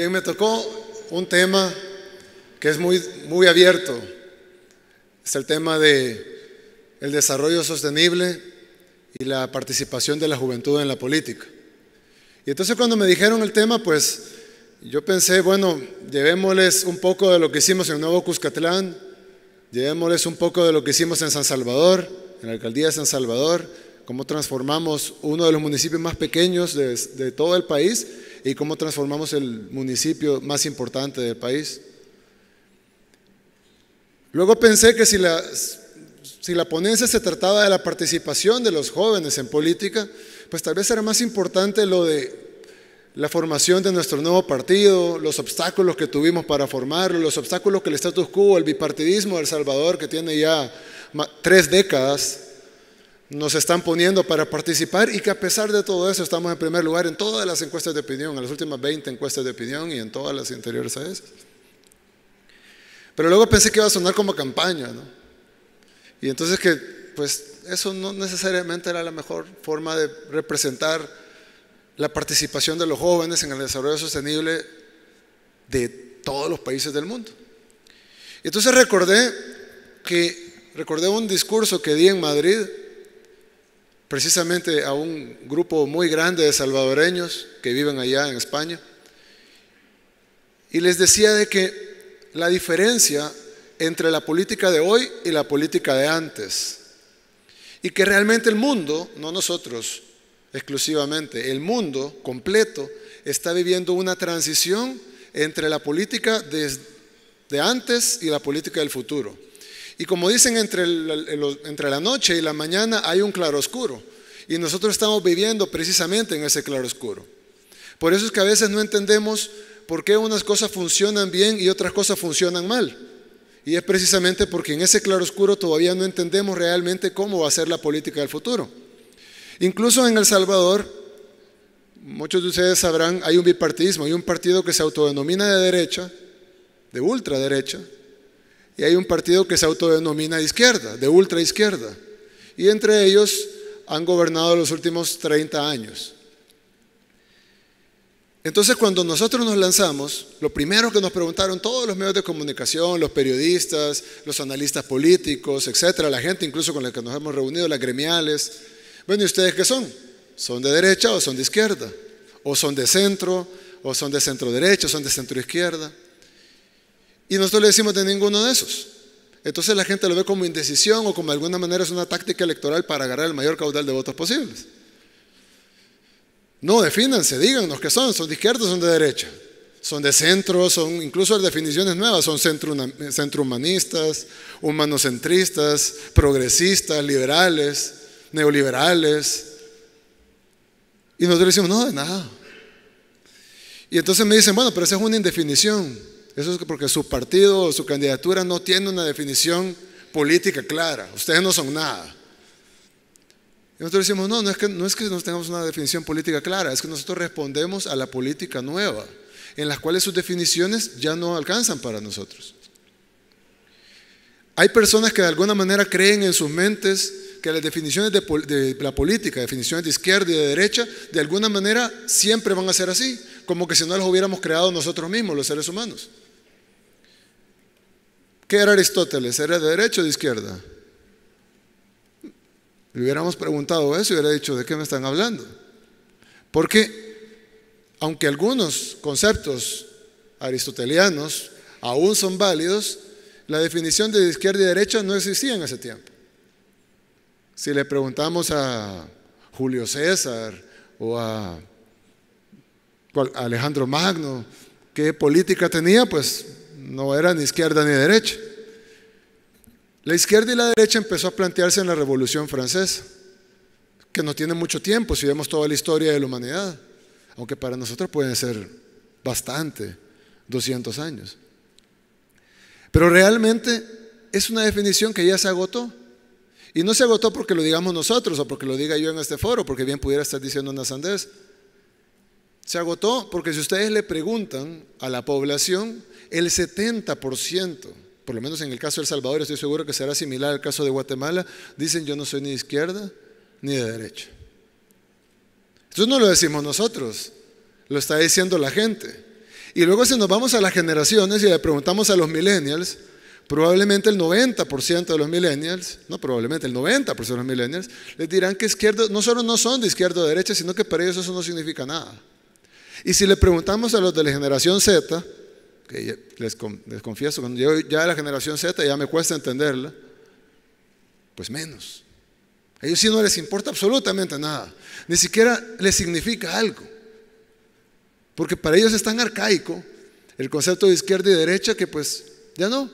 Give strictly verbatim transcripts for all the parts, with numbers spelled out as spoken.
Bien, me tocó un tema que es muy, muy abierto. Es el tema de el desarrollo sostenible y la participación de la juventud en la política. Y entonces cuando me dijeron el tema, pues yo pensé, bueno, llevémosles un poco de lo que hicimos en Nuevo Cuscatlán, llevémosles un poco de lo que hicimos en San Salvador, en la alcaldía de San Salvador, cómo transformamos uno de los municipios más pequeños de, de todo el país y cómo transformamos el municipio más importante del país. Luego pensé que si la, si la ponencia se trataba de la participación de los jóvenes en política, pues tal vez era más importante lo de la formación de nuestro nuevo partido, los obstáculos que tuvimos para formarlo, los obstáculos que el status quo, el bipartidismo de El Salvador, que tiene ya tres décadas, nos están poniendo para participar, y que a pesar de todo eso estamos en primer lugar en todas las encuestas de opinión, en las últimas veinte encuestas de opinión y en todas las anteriores a esas. Pero luego pensé que iba a sonar como campaña, ¿no? Y entonces que, pues, eso no necesariamente era la mejor forma de representar la participación de los jóvenes en el desarrollo sostenible de todos los países del mundo. Y entonces recordé que, recordé un discurso que di en Madrid, precisamente a un grupo muy grande de salvadoreños que viven allá en España, y les decía de que la diferencia entre la política de hoy y la política de antes, y que realmente el mundo, no nosotros exclusivamente, el mundo completo está viviendo una transición entre la política de, de antes y la política del futuro. Y como dicen, entre, el, entre la noche y la mañana hay un claroscuro, y nosotros estamos viviendo precisamente en ese claroscuro. Por eso es que a veces no entendemos ¿por qué unas cosas funcionan bien y otras cosas funcionan mal? Y es precisamente porque en ese claroscuro todavía no entendemos realmente cómo va a ser la política del futuro. Incluso en El Salvador, muchos de ustedes sabrán, hay un bipartidismo, hay un partido que se autodenomina de derecha, de ultraderecha, y hay un partido que se autodenomina de izquierda, de ultraizquierda. Y entre ellos han gobernado los últimos treinta años. Entonces, cuando nosotros nos lanzamos, lo primero que nos preguntaron todos los medios de comunicación, los periodistas, los analistas políticos, etcétera, la gente incluso con la que nos hemos reunido, las gremiales, bueno, ¿y ustedes qué son? ¿Son de derecha o son de izquierda? ¿O son de centro? ¿O son de centro derecha? ¿O son de centro izquierda? Y nosotros le decimos de ninguno de esos. Entonces la gente lo ve como indecisión o como de alguna manera es una táctica electoral para agarrar el mayor caudal de votos posibles. No, defínanse, díganos qué son, son de izquierda o son de derecha, son de centro, son incluso definiciones nuevas, son centro, centro humanistas, humanocentristas, progresistas, liberales, neoliberales. Y nosotros decimos, no, de nada. Y entonces me dicen, bueno, pero esa es una indefinición, eso es porque su partido o su candidatura no tiene una definición política clara, ustedes no son nada. Y nosotros decimos, no, no es, que, no es que no tengamos una definición política clara, es que nosotros respondemos a la política nueva, en las cuales sus definiciones ya no alcanzan para nosotros. Hay personas que de alguna manera creen en sus mentes que las definiciones de, de la política, definiciones de izquierda y de derecha, de alguna manera siempre van a ser así, como que si no las hubiéramos creado nosotros mismos, los seres humanos. ¿Qué era Aristóteles? ¿Era de derecha o de izquierda? Le hubiéramos preguntado eso y hubiera dicho, ¿de qué me están hablando? Porque aunque algunos conceptos aristotelianos aún son válidos, la definición de izquierda y derecha no existía en ese tiempo. Si le preguntamos a Julio César o a Alejandro Magno qué política tenía, pues no era ni izquierda ni derecha. La izquierda y la derecha empezó a plantearse en la Revolución Francesa, que no tiene mucho tiempo si vemos toda la historia de la humanidad, aunque para nosotros pueden ser bastante, doscientos años. Pero realmente es una definición que ya se agotó, y no se agotó porque lo digamos nosotros o porque lo diga yo en este foro, porque bien pudiera estar diciendo una sandez. Se agotó porque si ustedes le preguntan a la población, el setenta por ciento, por lo menos en el caso de El Salvador, estoy seguro que será similar al caso de Guatemala, dicen yo no soy ni de izquierda ni de derecha. Entonces no lo decimos nosotros, lo está diciendo la gente. Y luego si nos vamos a las generaciones y le preguntamos a los millennials, probablemente el noventa por ciento de los millennials, no probablemente el noventa por ciento de los millennials, les dirán que izquierdo, no solo no son de izquierda o de derecha, sino que para ellos eso no significa nada. Y si le preguntamos a los de la generación Z, que les, les confieso, cuando yo ya de la generación Z ya me cuesta entenderla, pues menos. A ellos sí no les importa absolutamente nada, ni siquiera les significa algo. Porque para ellos es tan arcaico el concepto de izquierda y derecha que pues ya no.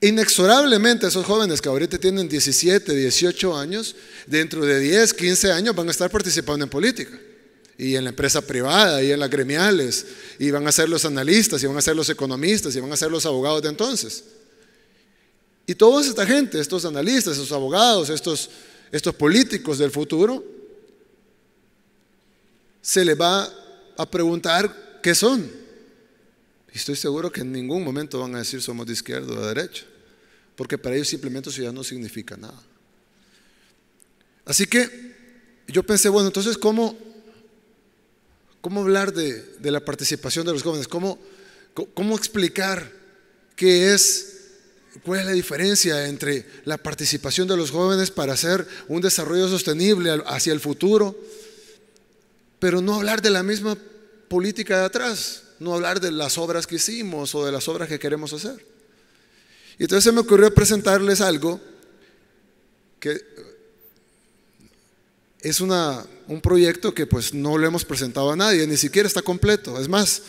Inexorablemente esos jóvenes que ahorita tienen diecisiete, dieciocho años, dentro de diez, quince años van a estar participando en política. Y en la empresa privada, y en las gremiales, y van a ser los analistas, y van a ser los economistas, y van a ser los abogados de entonces. Y toda esta gente, estos analistas, estos abogados, estos, estos políticos del futuro, se les va a a preguntar qué son. Y estoy seguro que en ningún momento van a decir somos de izquierda o de derecha, porque para ellos simplemente eso ya no significa nada. Así que yo pensé, bueno, entonces ¿cómo, cómo hablar de, de la participación de los jóvenes? ¿Cómo, cómo explicar qué es, cuál es la diferencia entre la participación de los jóvenes para hacer un desarrollo sostenible hacia el futuro, pero no hablar de la misma política de atrás, no hablar de las obras que hicimos o de las obras que queremos hacer? Y entonces se me ocurrió presentarles algo que es una, un proyecto que pues no lo hemos presentado a nadie, ni siquiera está completo, es más,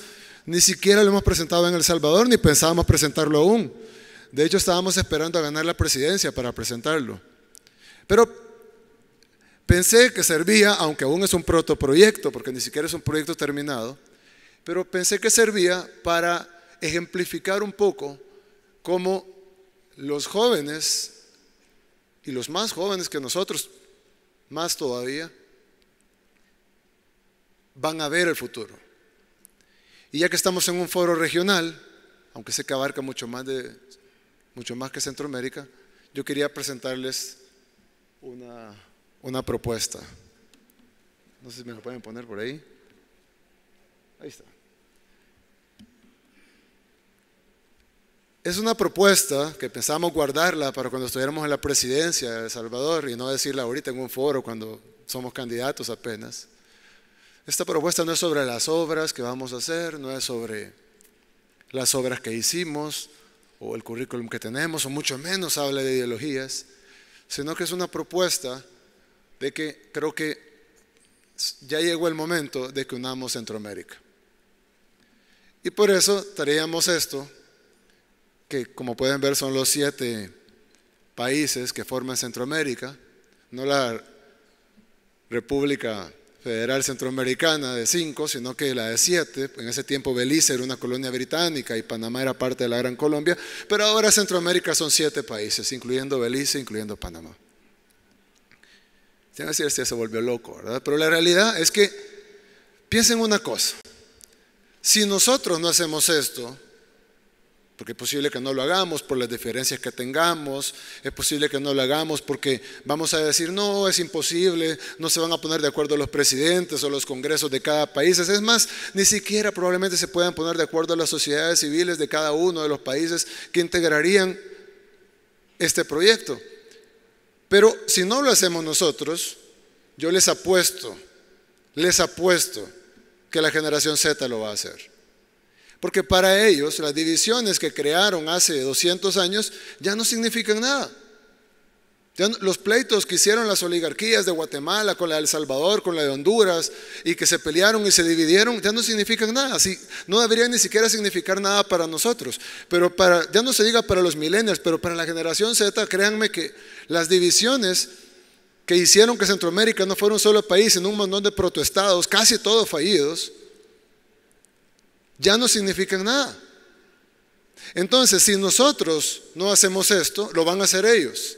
ni siquiera lo hemos presentado en El Salvador, ni pensábamos presentarlo aún. De hecho estábamos esperando a ganar la presidencia para presentarlo, pero pensé que servía, aunque aún es un protoproyecto, porque ni siquiera es un proyecto terminado, pero pensé que servía para ejemplificar un poco cómo los jóvenes, y los más jóvenes que nosotros, más todavía, van a ver el futuro. Y ya que estamos en un foro regional, aunque sé que abarca mucho más, de, mucho más que Centroamérica, yo quería presentarles una... una propuesta. No sé si me lo pueden poner por ahí. Ahí está. Es una propuesta que pensábamos guardarla para cuando estuviéramos en la presidencia de El Salvador y no decirla ahorita en un foro cuando somos candidatos apenas. Esta propuesta no es sobre las obras que vamos a hacer, no es sobre las obras que hicimos o el currículum que tenemos, o mucho menos habla de ideologías, sino que es una propuesta de que creo que ya llegó el momento de que unamos Centroamérica. Y por eso traíamos esto, que como pueden ver son los siete países que forman Centroamérica, no la República Federal Centroamericana de cinco, sino que la de siete. En ese tiempo Belice era una colonia británica y Panamá era parte de la Gran Colombia, pero ahora Centroamérica son siete países, incluyendo Belice, incluyendo Panamá. Se decir, se volvió loco, ¿verdad? Pero la realidad es que, piensen una cosa, si nosotros no hacemos esto, porque es posible que no lo hagamos por las diferencias que tengamos, es posible que no lo hagamos porque vamos a decir, no, es imposible, no se van a poner de acuerdo los presidentes o los congresos de cada país, es más, ni siquiera probablemente se puedan poner de acuerdo las sociedades civiles de cada uno de los países que integrarían este proyecto. Pero si no lo hacemos nosotros, yo les apuesto, les apuesto que la generación Z lo va a hacer. Porque para ellos las divisiones que crearon hace doscientos años ya no significan nada. Ya no, los pleitos que hicieron las oligarquías de Guatemala con la de El Salvador, con la de Honduras, y que se pelearon y se dividieron, ya no significan nada. Así, no deberían ni siquiera significar nada para nosotros. Pero para, ya no se diga para los millennials, pero para la generación Z, créanme que las divisiones que hicieron que Centroamérica no fuera un solo país, sino un montón de protoestados, casi todos fallidos, ya no significan nada. Entonces, si nosotros no hacemos esto, lo van a hacer ellos.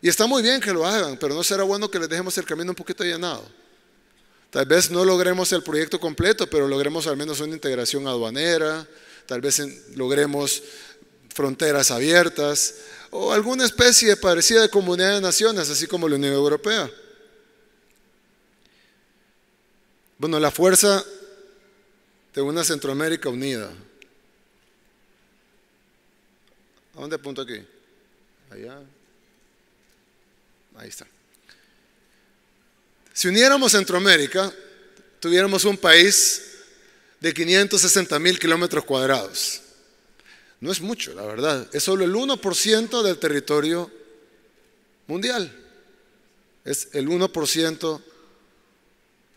Y está muy bien que lo hagan, pero no será bueno que les dejemos el camino un poquito allanado. Tal vez no logremos el proyecto completo, pero logremos al menos una integración aduanera, tal vez logremos fronteras abiertas, o alguna especie parecida de comunidad de naciones, así como la Unión Europea. Bueno, la fuerza de una Centroamérica unida. ¿A dónde apunto aquí? Allá. Ahí está. Si uniéramos Centroamérica, tuviéramos un país de quinientos sesenta mil kilómetros cuadrados. No es mucho, la verdad. Es solo el uno por ciento del territorio mundial. Es el uno por ciento.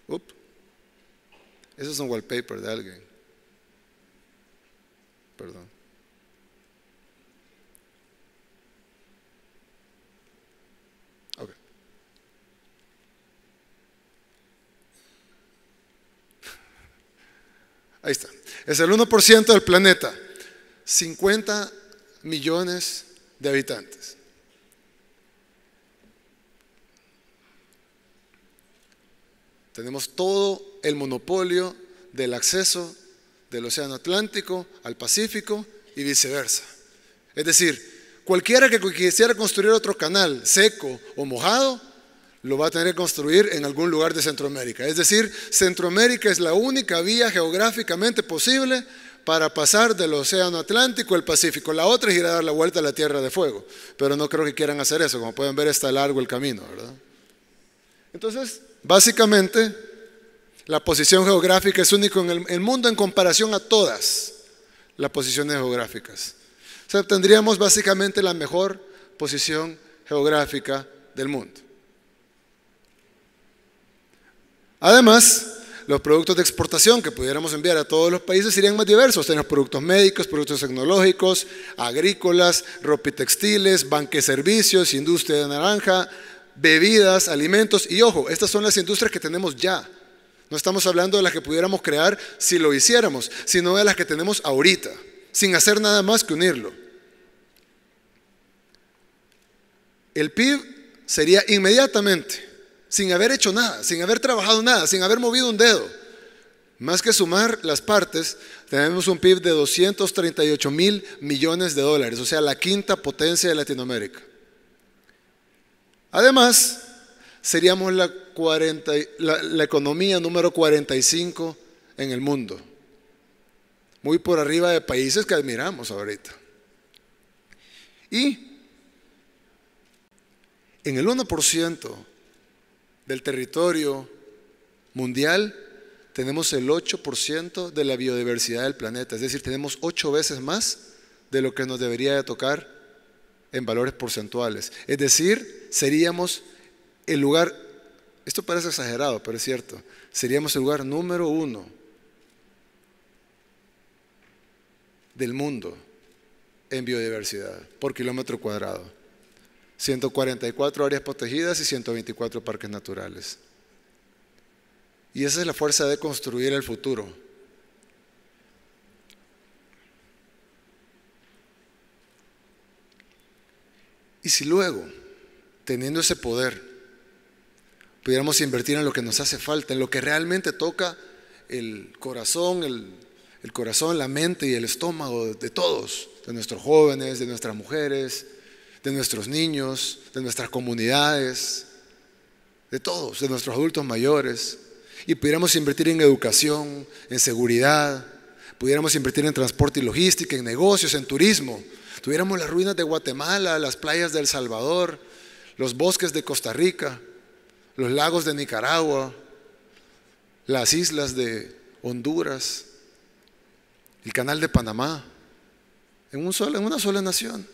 Up. Eso es un wallpaper de alguien. Perdón. Ok. Ahí está. Es el uno por ciento del planeta. cincuenta millones de habitantes. Tenemos todo el monopolio del acceso del Océano Atlántico al Pacífico y viceversa. Es decir, cualquiera que quisiera construir otro canal seco o mojado, lo va a tener que construir en algún lugar de Centroamérica. Es decir, Centroamérica es la única vía geográficamente posible para pasar del Océano Atlántico al Pacífico. La otra es ir a dar la vuelta a la Tierra de Fuego, pero no creo que quieran hacer eso. Como pueden ver, está largo el camino, ¿verdad? Entonces, básicamente, la posición geográfica es única en el, el mundo en comparación a todas las posiciones geográficas. O sea, tendríamos básicamente la mejor posición geográfica del mundo. Además, los productos de exportación que pudiéramos enviar a todos los países serían más diversos. Tenemos productos médicos, productos tecnológicos, agrícolas, ropa y textiles, banques, servicios, industria de naranja, bebidas, alimentos. Y ojo, estas son las industrias que tenemos ya. No estamos hablando de las que pudiéramos crear si lo hiciéramos, sino de las que tenemos ahorita, sin hacer nada más que unirlo. El P I B sería inmediatamente, sin haber hecho nada, sin haber trabajado nada, sin haber movido un dedo. Más que sumar las partes, tenemos un P I B de doscientos treinta y ocho mil millones de dólares, o sea, la quinta potencia de Latinoamérica. Además, seríamos la, cuarenta, la, la economía número cuarenta y cinco en el mundo, muy por arriba de países que admiramos ahorita. Y en el uno por ciento del territorio mundial tenemos el ocho por ciento de la biodiversidad del planeta, es decir, tenemos ocho veces más de lo que nos debería de tocar en valores porcentuales. Es decir, seríamos el lugar, esto parece exagerado, pero es cierto, seríamos el lugar número uno del mundo en biodiversidad por kilómetro cuadrado. ciento cuarenta y cuatro áreas protegidas y ciento veinticuatro parques naturales. Y esa es la fuerza de construir el futuro. Y si luego, teniendo ese poder, pudiéramos invertir en lo que nos hace falta, en lo que realmente toca el corazón, el, el corazón, la mente y el estómago de, de todos, de nuestros jóvenes, de nuestras mujeres, de nuestros niños, de nuestras comunidades, de todos, de nuestros adultos mayores, y pudiéramos invertir en educación, en seguridad, pudiéramos invertir en transporte y logística, en negocios, en turismo, tuviéramos las ruinas de Guatemala, las playas de El Salvador, los bosques de Costa Rica, los lagos de Nicaragua, las islas de Honduras, el canal de Panamá, en, un solo, en una sola nación.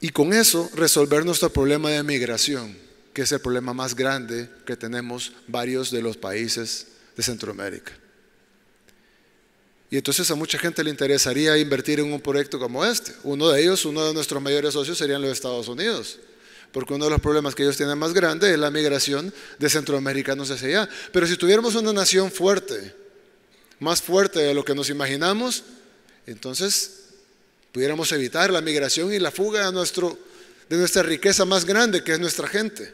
Y con eso resolver nuestro problema de migración, que es el problema más grande que tenemos varios de los países de Centroamérica. Y entonces a mucha gente le interesaría invertir en un proyecto como este. Uno de ellos, uno de nuestros mayores socios serían los Estados Unidos, porque uno de los problemas que ellos tienen más grande es la migración de centroamericanos hacia allá. Pero si tuviéramos una nación fuerte, más fuerte de lo que nos imaginamos, entonces pudiéramos evitar la migración y la fuga de, nuestro, de nuestra riqueza más grande, que es nuestra gente.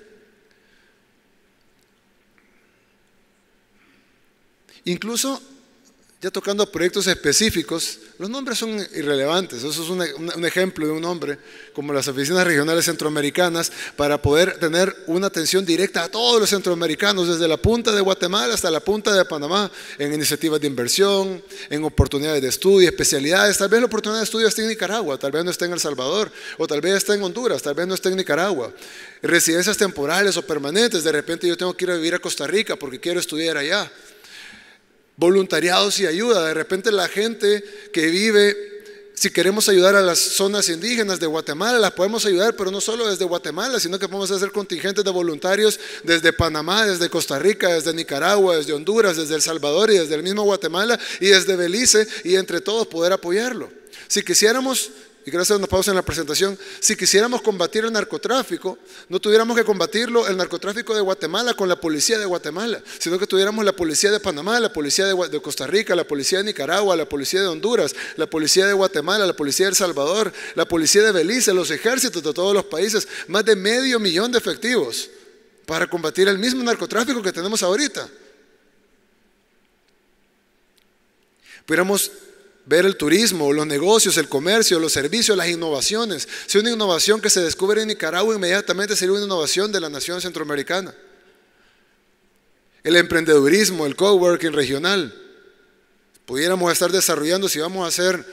Incluso Ya tocando proyectos específicos, los nombres son irrelevantes. Eso es un, un ejemplo de un nombre, como las oficinas regionales centroamericanas, para poder tener una atención directa a todos los centroamericanos, desde la punta de Guatemala hasta la punta de Panamá, en iniciativas de inversión, en oportunidades de estudio, especialidades. Tal vez la oportunidad de estudio esté en Nicaragua, tal vez no esté en El Salvador, o tal vez esté en Honduras, tal vez no esté en Nicaragua. Residencias temporales o permanentes, de repente yo tengo que ir a vivir a Costa Rica porque quiero estudiar allá. Voluntariados y ayuda, de repente la gente que vive, si queremos ayudar a las zonas indígenas de Guatemala, las podemos ayudar, pero no solo desde Guatemala, sino que podemos hacer contingentes de voluntarios desde Panamá, desde Costa Rica, desde Nicaragua, desde Honduras, desde El Salvador y desde el mismo Guatemala y desde Belice, y entre todos poder apoyarlo. Si quisiéramos, y gracias a una pausa en la presentación, si quisiéramos combatir el narcotráfico, no tuviéramos que combatirlo el narcotráfico de Guatemala con la policía de Guatemala, sino que tuviéramos la policía de Panamá, la policía de, de Costa Rica, la policía de Nicaragua, la policía de Honduras, la policía de Guatemala, la policía de El Salvador, la policía de Belice, los ejércitos de todos los países, más de medio millón de efectivos para combatir el mismo narcotráfico que tenemos ahorita. Pudiéramos ver el turismo, los negocios, el comercio, los servicios, las innovaciones. Si una innovación que se descubre en Nicaragua inmediatamente sería una innovación de la nación centroamericana. El emprendedurismo, el coworking regional. Pudiéramos estar desarrollando, si vamos a hacer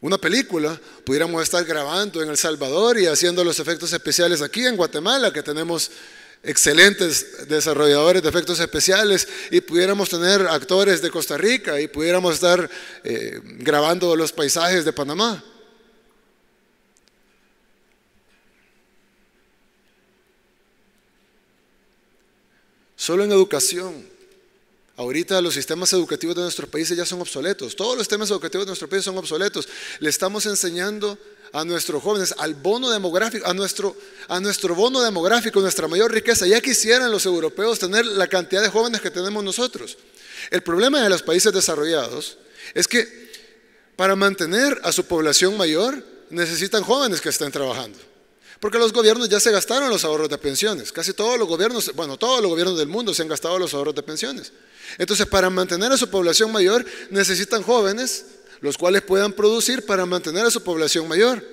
una película, pudiéramos estar grabando en El Salvador y haciendo los efectos especiales aquí en Guatemala, que tenemos excelentes desarrolladores de efectos especiales, y pudiéramos tener actores de Costa Rica y pudiéramos estar eh, grabando los paisajes de Panamá. Solo en educación. Ahorita los sistemas educativos de nuestros países ya son obsoletos. Todos los sistemas educativos de nuestros países son obsoletos. Le estamos enseñando a nuestros jóvenes, al bono demográfico, a nuestro, a nuestro bono demográfico, nuestra mayor riqueza. Ya quisieran los europeos tener la cantidad de jóvenes que tenemos nosotros. El problema de los países desarrollados es que para mantener a su población mayor necesitan jóvenes que estén trabajando. Porque los gobiernos ya se gastaron los ahorros de pensiones. Casi todos los gobiernos, bueno, todos los gobiernos del mundo se han gastado los ahorros de pensiones. Entonces, para mantener a su población mayor necesitan jóvenes, los cuales puedan producir para mantener a su población mayor.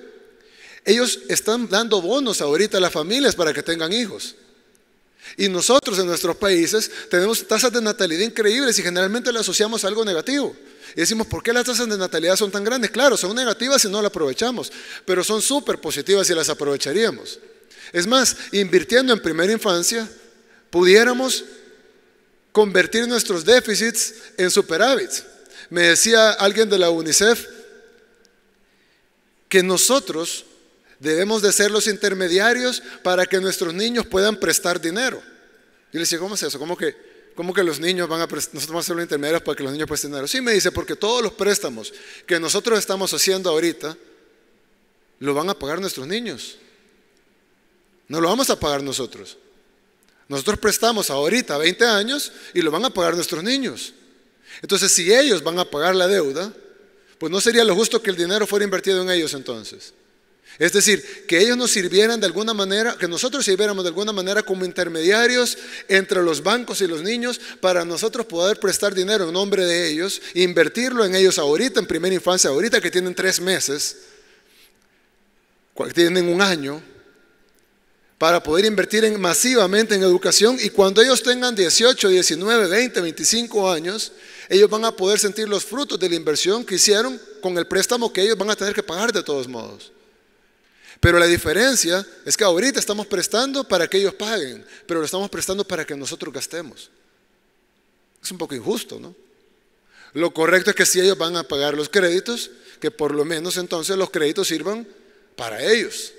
Ellos están dando bonos ahorita a las familias para que tengan hijos. Y nosotros en nuestros países tenemos tasas de natalidad increíbles y generalmente le asociamos a algo negativo. Y decimos, ¿por qué las tasas de natalidad son tan grandes? Claro, son negativas si no las aprovechamos, pero son súper positivas si las aprovecharíamos. Es más, invirtiendo en primera infancia, pudiéramos convertir nuestros déficits en superávits. Me decía alguien de la UNICEF que nosotros debemos de ser los intermediarios para que nuestros niños puedan prestar dinero. Yo le decía, ¿cómo es eso? ¿Cómo que, cómo que los niños van a prestar? Nosotros vamos a ser los intermediarios para que los niños presten dinero. Sí, me dice, porque todos los préstamos que nosotros estamos haciendo ahorita lo van a pagar nuestros niños. No lo vamos a pagar nosotros. Nosotros prestamos ahorita veinte años y lo van a pagar nuestros niños. Entonces, si ellos van a pagar la deuda, pues no sería lo justo que el dinero fuera invertido en ellos entonces. Es decir, que ellos nos sirvieran de alguna manera, que nosotros sirviéramos de alguna manera como intermediarios entre los bancos y los niños para nosotros poder prestar dinero en nombre de ellos, invertirlo en ellos ahorita, en primera infancia, ahorita que tienen tres meses, tienen un año, para poder invertir en, masivamente en educación, y cuando ellos tengan dieciocho, diecinueve, veinte, veinticinco años, ellos van a poder sentir los frutos de la inversión que hicieron con el préstamo que ellos van a tener que pagar de todos modos. Pero la diferencia es que ahorita estamos prestando para que ellos paguen, pero lo estamos prestando para que nosotros gastemos. Es un poco injusto, ¿no? Lo correcto es que si ellos van a pagar los créditos, que por lo menos entonces los créditos sirvan para ellos.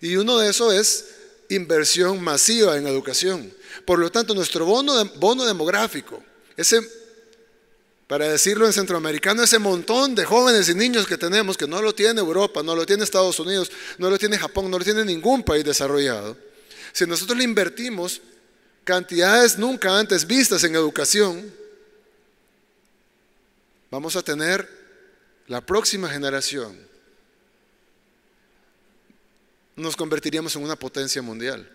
Y uno de esos es inversión masiva en educación. Por lo tanto, nuestro bono, bono demográfico, ese, para decirlo en centroamericano, ese montón de jóvenes y niños que tenemos, que no lo tiene Europa, no lo tiene Estados Unidos, no lo tiene Japón, no lo tiene ningún país desarrollado, si nosotros le invertimos cantidades nunca antes vistas en educación, vamos a tener la próxima generación. Nos convertiríamos en una potencia mundial.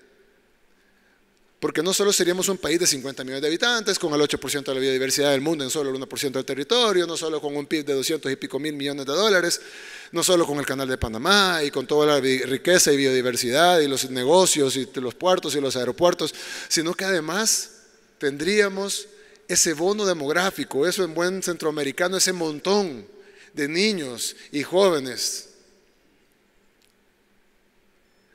porque no solo seríamos un país de cincuenta millones de habitantes, con el ocho por ciento de la biodiversidad del mundo en solo el uno por ciento del territorio, no solo con un P I B de doscientos y pico mil millones de dólares, no solo con el canal de Panamá y con toda la riqueza y biodiversidad y los negocios y los puertos y los aeropuertos, sino que además tendríamos ese bono demográfico, eso en buen centroamericano, ese montón de niños y jóvenes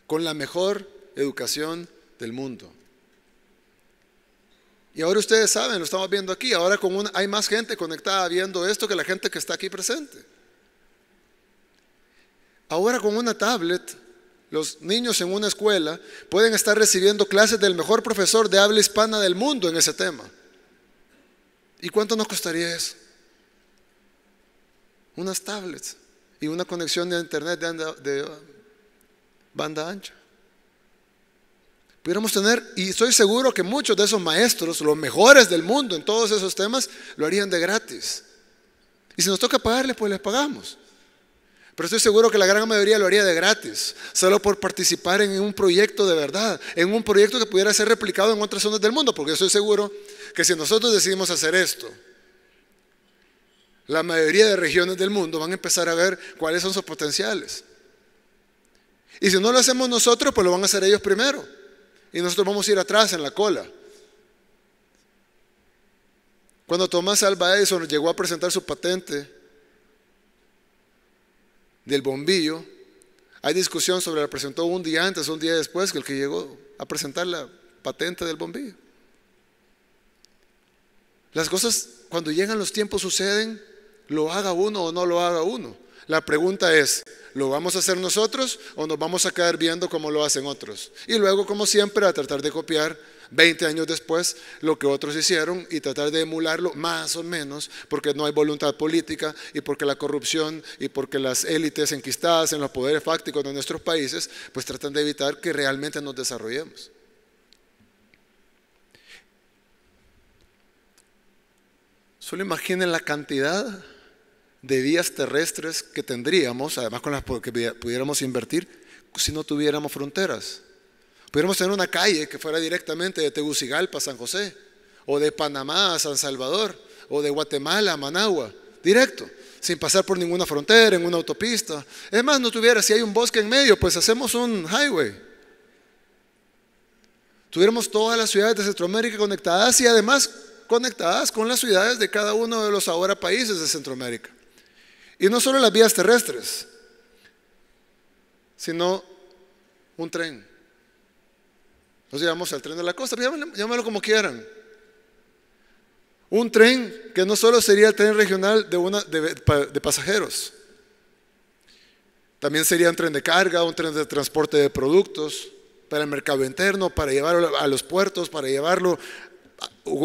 con la mejor educación del mundo. Y ahora ustedes saben, lo estamos viendo aquí, ahora con una, hay más gente conectada viendo esto que la gente que está aquí presente. Ahora con una tablet, los niños en una escuela pueden estar recibiendo clases del mejor profesor de habla hispana del mundo en ese tema. ¿Y cuánto nos costaría eso? Unas tablets y una conexión de internet de, anda, de banda ancha. Pudiéramos tener, y estoy seguro que muchos de esos maestros, los mejores del mundo en todos esos temas, lo harían de gratis. Y si nos toca pagarles, pues les pagamos. Pero estoy seguro que la gran mayoría lo haría de gratis, solo por participar en un proyecto de verdad, en un proyecto que pudiera ser replicado en otras zonas del mundo, porque estoy seguro que si nosotros decidimos hacer esto, la mayoría de regiones del mundo van a empezar a ver cuáles son sus potenciales. Y si no lo hacemos nosotros, pues lo van a hacer ellos primero. Y nosotros vamos a ir atrás en la cola. Cuando Tomás Alva Edison llegó a presentar su patente del bombillo, hay discusión sobre la presentó un día antes, un día después que el que llegó a presentar la patente del bombillo. Las cosas, cuando llegan los tiempos, suceden, lo haga uno o no lo haga uno. La pregunta es, ¿lo vamos a hacer nosotros o nos vamos a quedar viendo cómo lo hacen otros? Y luego, como siempre, a tratar de copiar veinte años después lo que otros hicieron y tratar de emularlo más o menos, porque no hay voluntad política y porque la corrupción y porque las élites enquistadas en los poderes fácticos de nuestros países pues tratan de evitar que realmente nos desarrollemos. Solo imaginen la cantidad de vías terrestres que tendríamos, además con las que pudiéramos invertir, si no tuviéramos fronteras. Pudiéramos tener una calle que fuera directamente de Tegucigalpa a San José, o de Panamá a San Salvador, o de Guatemala a Managua, directo, sin pasar por ninguna frontera, en una autopista. Es más, no tuviera, si hay un bosque en medio, pues hacemos un highway. Tuviéramos todas las ciudades de Centroamérica conectadas y además conectadas con las ciudades de cada uno de los ahora países de Centroamérica. Y no solo las vías terrestres, sino un tren. Nos llevamos al tren de la costa, llámalo como quieran. Un tren que no solo sería el tren regional de, una, de, de pasajeros, también sería un tren de carga, un tren de transporte de productos, para el mercado interno, para llevarlo a los puertos, para llevarlo,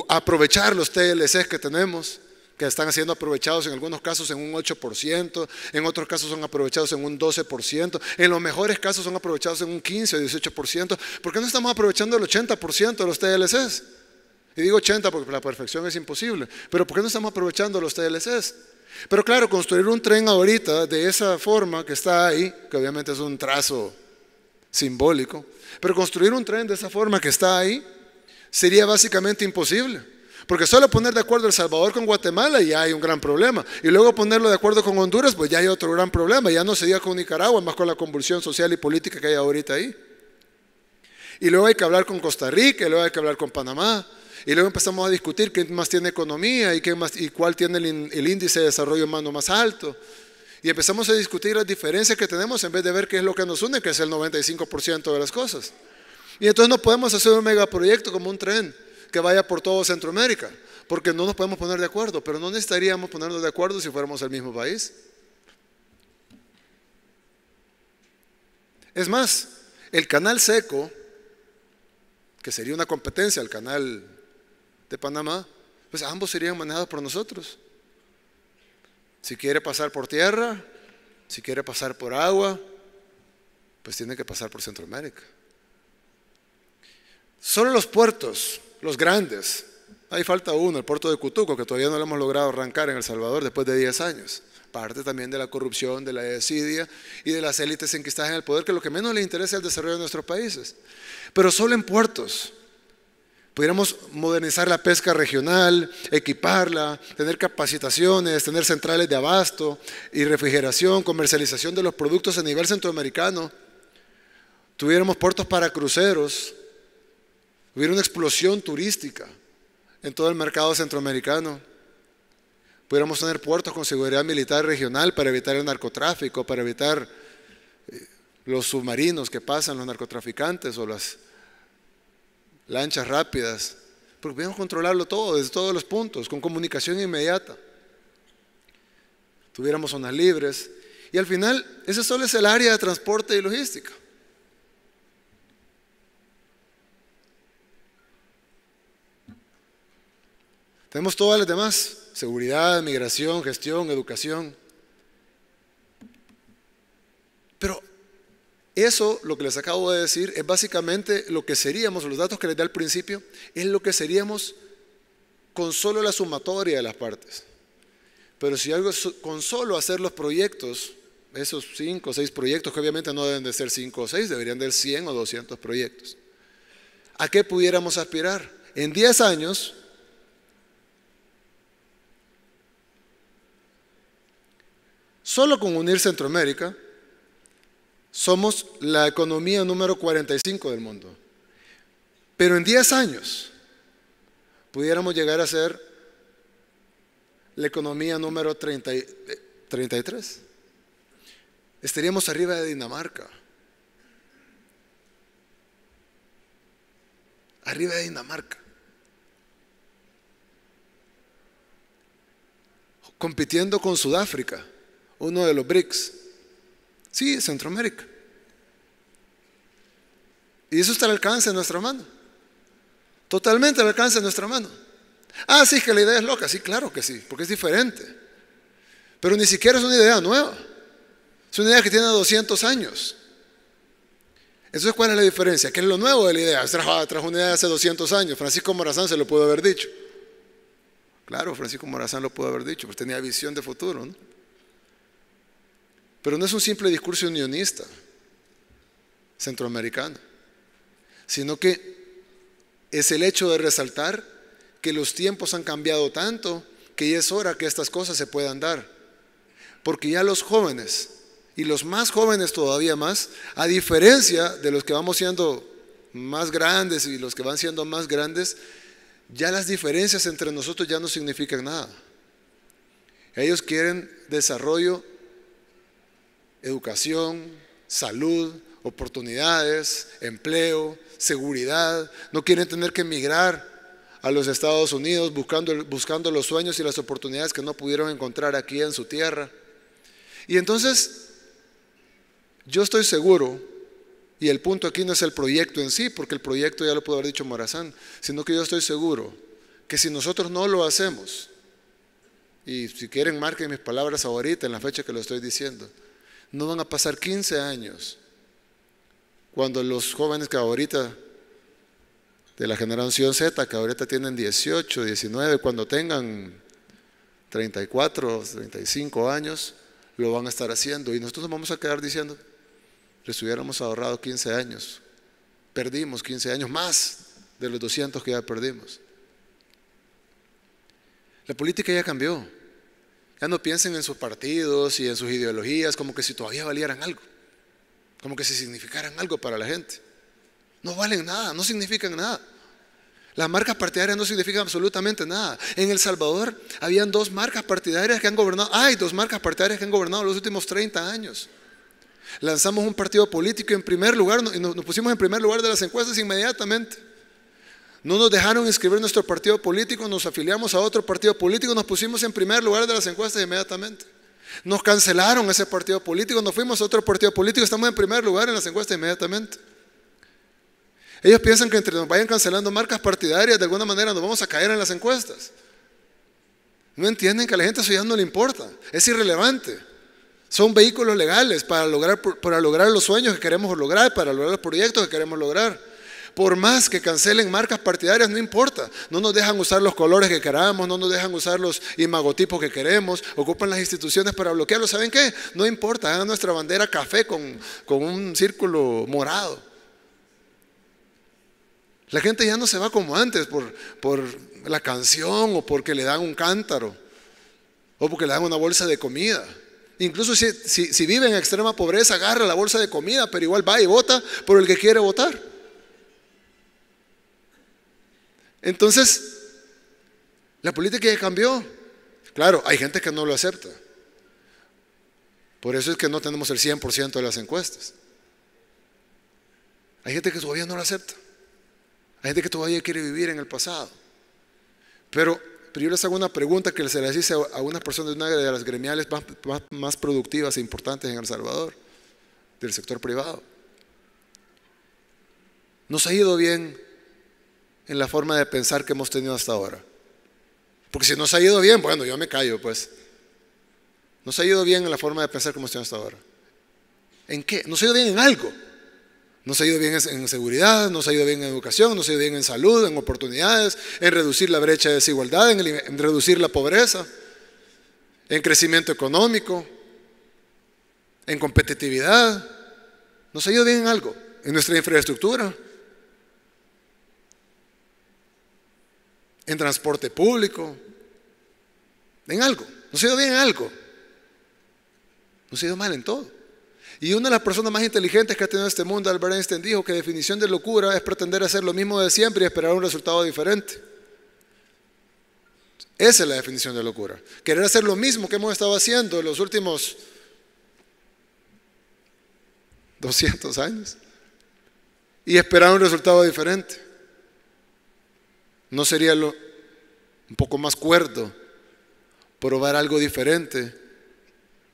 a, a aprovechar los T L Cs que tenemos, que están siendo aprovechados en algunos casos en un ocho por ciento, en otros casos son aprovechados en un doce por ciento, en los mejores casos son aprovechados en un quince o dieciocho por ciento. ¿Por qué no estamos aprovechando el ochenta por ciento de los T L Cs? Y digo ochenta porque la perfección es imposible, pero ¿por qué no estamos aprovechando los T L Cs? Pero claro, construir un tren ahorita de esa forma que está ahí, que obviamente es un trazo simbólico, pero construir un tren de esa forma que está ahí sería básicamente imposible. Porque solo poner de acuerdo El Salvador con Guatemala ya hay un gran problema. Y luego ponerlo de acuerdo con Honduras, pues ya hay otro gran problema. Ya no se diga con Nicaragua, más con la convulsión social y política que hay ahorita ahí. Y luego hay que hablar con Costa Rica, y luego hay que hablar con Panamá. Y luego empezamos a discutir quién más tiene economía y, quién más, y cuál tiene el, el índice de desarrollo humano más alto. Y empezamos a discutir las diferencias que tenemos en vez de ver qué es lo que nos une, que es el noventa y cinco por ciento de las cosas. Y entonces no podemos hacer un megaproyecto como un tren que vaya por todo Centroamérica, porque no nos podemos poner de acuerdo, pero no necesitaríamos ponernos de acuerdo si fuéramos el mismo país. Es más, el canal seco, que sería una competencia al canal de Panamá, pues ambos serían manejados por nosotros. Si quiere pasar por tierra, si quiere pasar por agua, pues tiene que pasar por Centroamérica. Solo los puertos, los grandes, ahí falta uno, el puerto de Cutuco, que todavía no lo hemos logrado arrancar en El Salvador después de diez años. Parte también de la corrupción, de la desidia y de las élites enquistadas en el poder, que lo que menos les interesa es el desarrollo de nuestros países. Pero solo en puertos, Pudiéramos modernizar la pesca regional, equiparla, tener capacitaciones, tener centrales de abasto y refrigeración, comercialización de los productos a nivel centroamericano. Tuviéramos puertos para cruceros, hubiera una explosión turística en todo el mercado centroamericano. Pudiéramos tener puertos con seguridad militar regional para evitar el narcotráfico, para evitar los submarinos que pasan los narcotraficantes o las lanchas rápidas, porque podemos controlarlo todo, desde todos los puntos, con comunicación inmediata. Tuviéramos zonas libres. Y al final, ese solo es el área de transporte y logística. Tenemos todas las demás: seguridad, migración, gestión, educación. Pero eso, lo que les acabo de decir, es básicamente lo que seríamos, los datos que les di al principio, es lo que seríamos con solo la sumatoria de las partes. Pero si algo, con solo hacer los proyectos, esos cinco o seis proyectos, que obviamente no deben de ser cinco o seis, deberían de ser cien o doscientos proyectos. ¿A qué pudiéramos aspirar? En diez años, solo con unir Centroamérica, somos la economía número cuarenta y cinco del mundo. Pero en diez años pudiéramos llegar a ser la economía número treinta y tres. Estaríamos arriba de Dinamarca. Arriba de Dinamarca. Compitiendo con Sudáfrica, uno de los brics. Sí, Centroamérica. Y eso está al alcance de nuestra mano. Totalmente al alcance de nuestra mano. Ah, sí, es que la idea es loca. Sí, claro que sí, porque es diferente. Pero ni siquiera es una idea nueva. Es una idea que tiene doscientos años. Entonces, ¿cuál es la diferencia? ¿Qué es lo nuevo de la idea? Trajo, trajo una idea de hace doscientos años. Francisco Morazán se lo pudo haber dicho. Claro, Francisco Morazán lo pudo haber dicho, porque tenía visión de futuro, ¿no? Pero no es un simple discurso unionista centroamericano, sino que es el hecho de resaltar que los tiempos han cambiado tanto que ya es hora que estas cosas se puedan dar. Porque ya los jóvenes, y los más jóvenes todavía más, a diferencia de los que vamos siendo más grandes y los que van siendo más grandes, ya las diferencias entre nosotros ya no significan nada. Ellos quieren desarrollo, educación, salud, oportunidades, empleo, seguridad. No quieren tener que emigrar a los Estados Unidos buscando, buscando los sueños y las oportunidades que no pudieron encontrar aquí en su tierra. Y entonces, yo estoy seguro, y el punto aquí no es el proyecto en sí, porque el proyecto ya lo pudo haber dicho Morazán, sino que yo estoy seguro que si nosotros no lo hacemos, y si quieren marquen mis palabras ahorita en la fecha que lo estoy diciendo, no van a pasar quince años cuando los jóvenes que ahorita, de la generación zeta, que ahorita tienen dieciocho, diecinueve, cuando tengan treinta y cuatro, treinta y cinco años, lo van a estar haciendo. Y nosotros nos vamos a quedar diciendo, les hubiéramos ahorrado quince años, perdimos quince años más de los doscientos que ya perdimos. La política ya cambió. Ya no piensen en sus partidos y en sus ideologías como que si todavía valieran algo, como que si significaran algo para la gente. No valen nada, no significan nada. Las marcas partidarias no significan absolutamente nada. En El Salvador habían dos marcas partidarias que han gobernado, hay dos marcas partidarias que han gobernado los últimos treinta años. Lanzamos un partido político en primer lugar y nos pusimos en primer lugar de las encuestas inmediatamente. No nos dejaron inscribir nuestro partido político, nos afiliamos a otro partido político, nos pusimos en primer lugar de las encuestas inmediatamente. Nos cancelaron ese partido político, nos fuimos a otro partido político, estamos en primer lugar en las encuestas inmediatamente. Ellos piensan que entre nos vayan cancelando marcas partidarias, de alguna manera nos vamos a caer en las encuestas. No entienden que a la gente eso ya no le importa, es irrelevante. Son vehículos legales para lograr, para lograr los sueños que queremos lograr, para lograr los proyectos que queremos lograr. Por más que cancelen marcas partidarias, no importa. No nos dejan usar los colores que queramos, no nos dejan usar los imagotipos que queremos, ocupan las instituciones para bloquearlo. ¿Saben qué? No importa, hagan nuestra bandera café con, con un círculo morado. La gente ya no se va como antes por, por la canción o porque le dan un cántaro o porque le dan una bolsa de comida. Incluso si, si, si vive en extrema pobreza, agarra la bolsa de comida, pero igual va y vota por el que quiere votar. Entonces, la política ya cambió. Claro, hay gente que no lo acepta. Por eso es que no tenemos el cien por ciento de las encuestas. Hay gente que todavía no lo acepta. Hay gente que todavía quiere vivir en el pasado. Pero, pero yo les hago una pregunta que se les hice a unas personas de una de las gremiales más, más, más productivas e importantes en El Salvador, del sector privado. ¿Nos ha ido bien en la forma de pensar que hemos tenido hasta ahora? Porque si nos ha ido bien, bueno, yo me callo, pues. Nos ha ido bien en la forma de pensar que hemos tenido hasta ahora. ¿En qué? Nos ha ido bien en algo. Nos ha ido bien en seguridad, nos ha ido bien en educación, nos ha ido bien en salud, en oportunidades, en reducir la brecha de desigualdad, en, el, en reducir la pobreza, en crecimiento económico, en competitividad. Nos ha ido bien en algo, en nuestra infraestructura, en transporte público, en algo. Nos ha ido bien en algo. Nos ha ido mal en todo. Y una de las personas más inteligentes que ha tenido este mundo, Albert Einstein, dijo que definición de locura es pretender hacer lo mismo de siempre y esperar un resultado diferente. Esa es la definición de locura. Querer hacer lo mismo que hemos estado haciendo en los últimos doscientos años y esperar un resultado diferente. ¿No sería lo, un poco más cuerdo probar algo diferente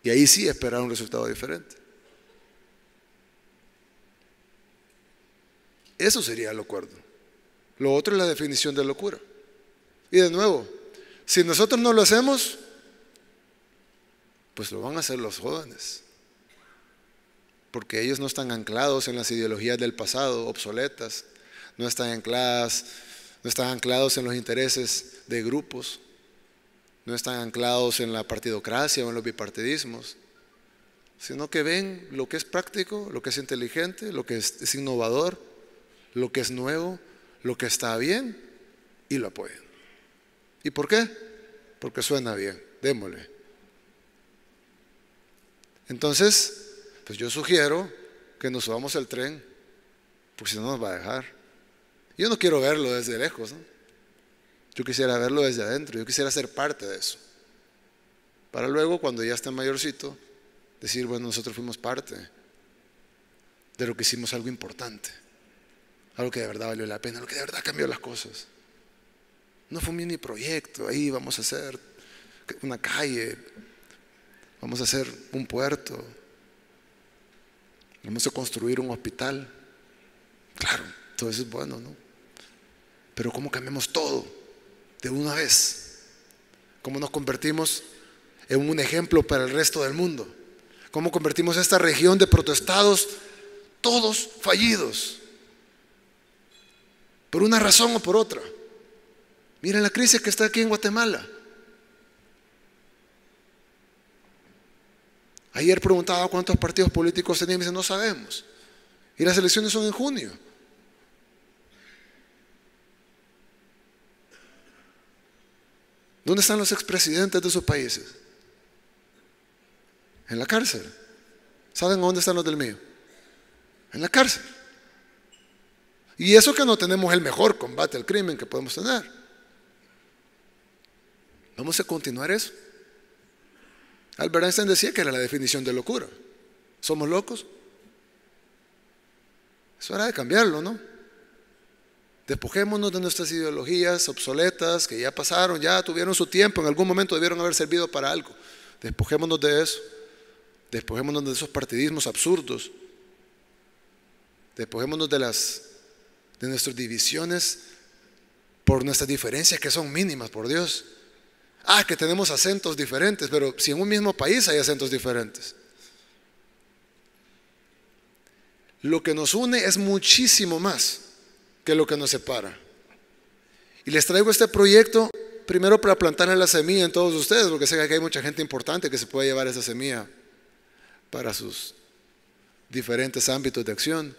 y ahí sí esperar un resultado diferente? Eso sería lo cuerdo. Lo otro es la definición de locura. Y de nuevo, si nosotros no lo hacemos, pues lo van a hacer los jóvenes. Porque ellos no están anclados en las ideologías del pasado, obsoletas, no están ancladas, no están anclados en los intereses de grupos, no están anclados en la partidocracia o en los bipartidismos, sino que ven lo que es práctico, lo que es inteligente, lo que es innovador, lo que es nuevo, lo que está bien, y lo apoyan. ¿Y por qué? Porque suena bien, démosle. Entonces, pues yo sugiero que nos subamos al tren, porque si no nos va a dejar. Yo no quiero verlo desde lejos, ¿no? Yo quisiera verlo desde adentro, yo quisiera ser parte de eso. Para luego, cuando ya esté mayorcito, decir, bueno, nosotros fuimos parte de lo que hicimos algo importante. Algo que de verdad valió la pena, algo que de verdad cambió las cosas. No fue un mini proyecto, ahí vamos a hacer una calle, vamos a hacer un puerto, vamos a construir un hospital. Claro, todo eso es bueno, ¿no? Pero ¿cómo cambiamos todo de una vez? ¿Cómo nos convertimos en un ejemplo para el resto del mundo? ¿Cómo convertimos esta región de protestados, todos fallidos? Por una razón o por otra. Miren la crisis que está aquí en Guatemala. Ayer preguntaba cuántos partidos políticos tenían y me dicen, no sabemos. Y las elecciones son en junio. ¿Dónde están los expresidentes de sus países? En la cárcel. ¿Saben dónde están los del mío? En la cárcel. Y eso que no tenemos el mejor combate al crimen que podemos tener. ¿Vamos a continuar eso? Albert Einstein decía que era la definición de locura. ¿Somos locos? Es hora de cambiarlo, ¿no? Despojémonos de nuestras ideologías obsoletas que ya pasaron, ya tuvieron su tiempo, en algún momento debieron haber servido para algo. Despojémonos de eso. Despojémonos de esos partidismos absurdos. Despojémonos de las... de nuestras divisiones por nuestras diferencias que son mínimas, por Dios. Ah, que tenemos acentos diferentes, pero si en un mismo país hay acentos diferentes. Lo que nos une es muchísimo más que lo que nos separa. Y les traigo este proyecto primero para plantarle la semilla en todos ustedes, porque sé que hay mucha gente importante que se puede llevar esa semilla para sus diferentes ámbitos de acción,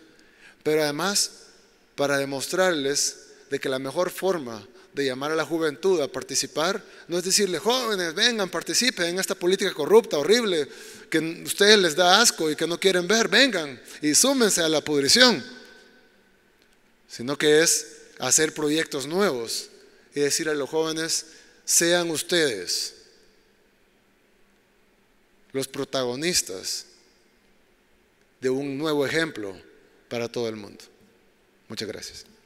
pero además para demostrarles de que la mejor forma de llamar a la juventud a participar no es decirle: jóvenes, vengan, participen en esta política corrupta, horrible, que a ustedes les da asco y que no quieren ver, vengan y súmense a la pudrición, sino que es hacer proyectos nuevos y decir a los jóvenes: sean ustedes los protagonistas de un nuevo ejemplo para todo el mundo. Muchas gracias.